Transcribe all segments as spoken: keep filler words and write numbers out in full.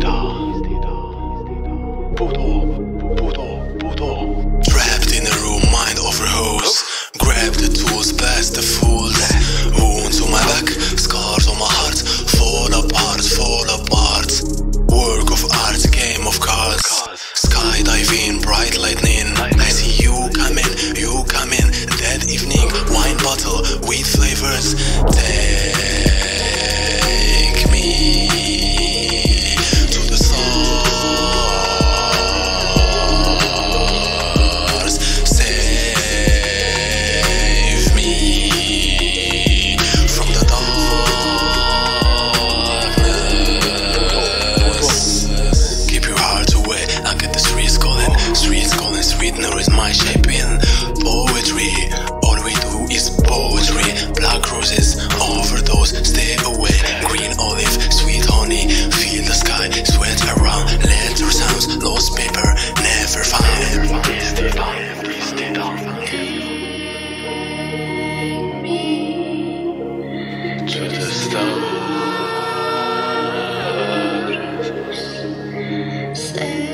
Trapped in a room, mind over hose. Grab the tools, past the fools. Wounds on my back, scars on my heart. Fall apart, fall apart. Work of art, game of cards. Skydiving, bright lightning. I see you coming, you coming. That evening, wine bottle with flavors. Take me. Sweetener is my shaping poetry. All we do is poetry. Black roses, overdose, stay away. Green olive, sweet honey. Feel the sky, sweat around. Letter sounds, lost paper, never found. Take me to the stars. Stay.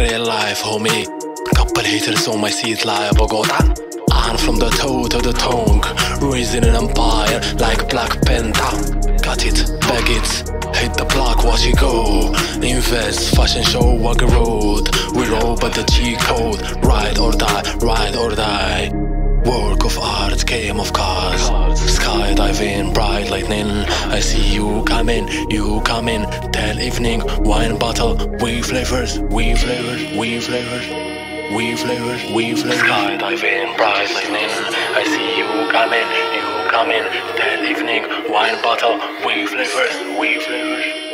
Real life, homie. Couple haters on my seat lie Bogotan. I'm from the toe to the tongue, raising an empire like Black Penta. Cut it, bag it, hit the block, watch it go. Invest, fashion show, walk a road. We roll by the G-code, ride or die, ride or die. Work of art, game of cards. Skydiving, bright lightning. I see you coming, you coming. That evening, wine bottle, we flavors, we flavors, we flavors, we flavors, we flavors. Skydiving, bright lightning. I see you coming, you coming. That evening, wine bottle, we flavors, we flavors.